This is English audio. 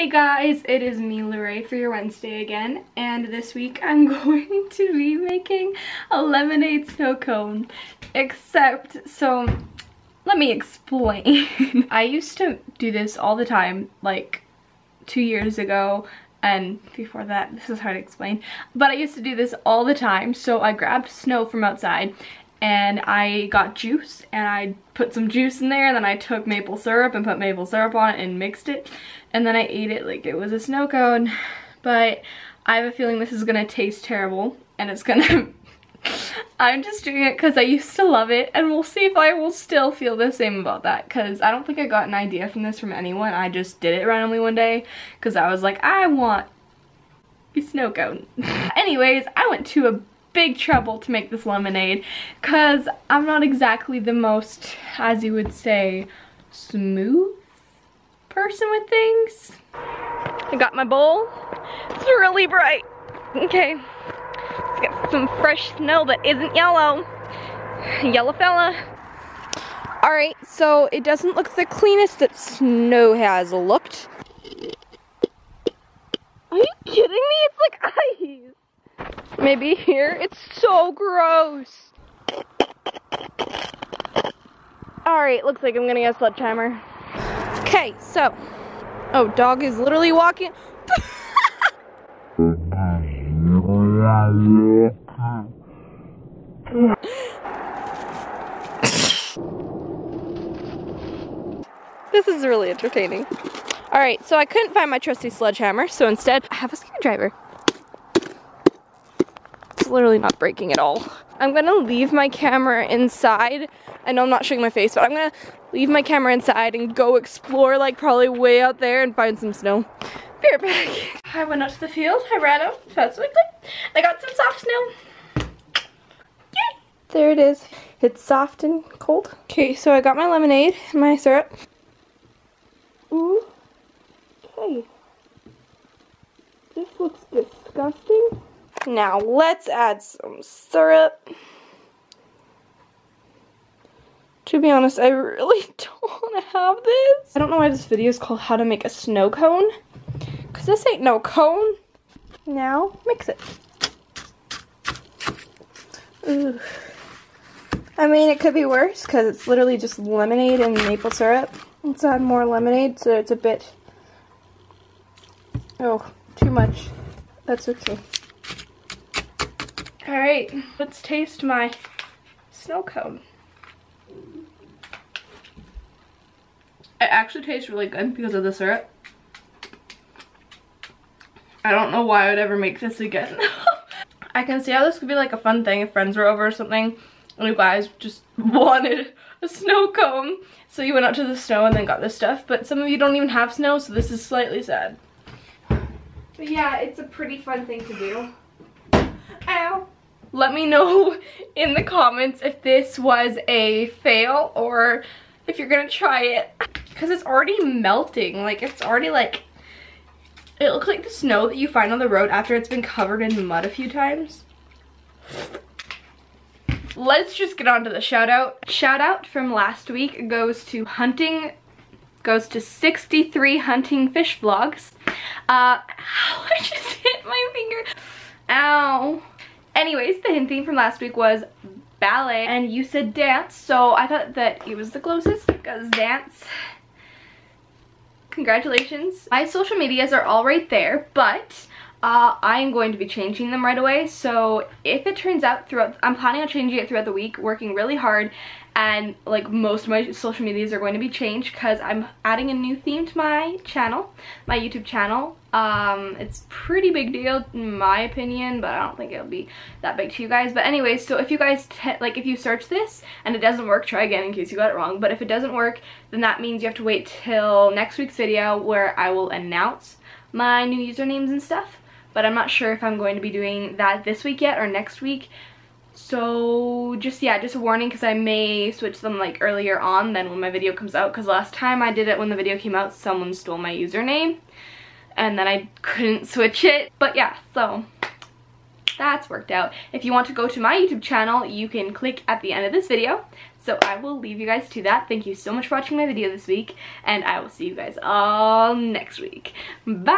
Hey guys, it is me, Loray, for your Wednesday again, and this week I'm going to be making a lemonade snow cone, except, so let me explain. I used to do this all the time, like 2 years ago, and before that, this is hard to explain, but I used to do this all the time, so I grabbed snow from outside and I got juice and I put some juice in there, and then I took maple syrup and put maple syrup on it and mixed it, and then I ate it like it was a snow cone. But I have a feeling this is gonna taste terrible, and it's gonna I'm just doing it because I used to love it, and we'll see if I will still feel the same about that, because I don't think I got an idea from this from anyone. I just did it randomly one day because I was like, I want a snow cone. Anyways, I went to a big trouble to make this lemonade because I'm not exactly the most, as you would say, smooth person with things. I got my bowl. It's really bright. Okay, let's get some fresh snow that isn't yellow. Yellow fella. Alright, so it doesn't look the cleanest that snow has looked. Are you kidding me? It's like ice. Maybe here? It's so gross. Alright, looks like I'm gonna get a sledgehammer. Okay, so. Oh, dog is literally walking. This is really entertaining. Alright, so I couldn't find my trusty sledgehammer, so instead I have a screwdriver. Literally not breaking at all. I'm gonna leave my camera inside. I know I'm not showing my face, but I'm gonna leave my camera inside and go explore, like, probably way out there and find some snow. Be right back. I went out to the field. I ran out fast quickly. I got some soft snow. Yay! There it is. It's soft and cold. Okay, so I got my lemonade and my syrup. Ooh. Okay. This looks disgusting. Now let's add some syrup. To be honest, I really don't want to have this. I don't know why this video is called How to Make a Snow Cone, because this ain't no cone. Now mix it. Ooh. I mean, it could be worse because it's literally just lemonade and maple syrup. Let's add more lemonade, so it's a bit... oh, too much. That's okay. Alright, let's taste my snow cone. It actually tastes really good because of the syrup. I don't know why I would ever make this again. I can see how this could be like a fun thing if friends were over or something and you guys just wanted a snow cone. So you went out to the snow and then got this stuff, but some of you don't even have snow, so this is slightly sad. But yeah, it's a pretty fun thing to do. Ow! Let me know in the comments if this was a fail or if you're gonna try it, because it's already melting. Like, it's already like, it looks like the snow that you find on the road after it's been covered in mud a few times. Let's just get on to the shout out. Shout out from last week goes to 63 hunting fish vlogs. Ow, I just hit my finger. Ow. Anyways, the hint theme from last week was ballet, and you said dance, so I thought that it was the closest because dance. Congratulations. My social medias are all right there, but I'm going to be changing them right away, so if it turns out throughout, I'm planning on changing it throughout the week, working really hard, and like most of my social medias are going to be changed because I'm adding a new theme to my channel, my YouTube channel. It's pretty big deal in my opinion, but I don't think it'll be that big to you guys. But anyways, so if you guys like if you search this and it doesn't work, try again in case you got it wrong. But if it doesn't work, then that means you have to wait till next week's video where I will announce my new usernames and stuff. But I'm not sure if I'm going to be doing that this week yet or next week. So just, yeah, just a warning because I may switch them like earlier on than when my video comes out, because last time I did it when the video came out, someone stole my username. And then I couldn't switch it. But yeah, so that's worked out. If you want to go to my YouTube channel, you can click at the end of this video. So I will leave you guys to that. Thank you so much for watching my video this week, and I will see you guys all next week. Bye!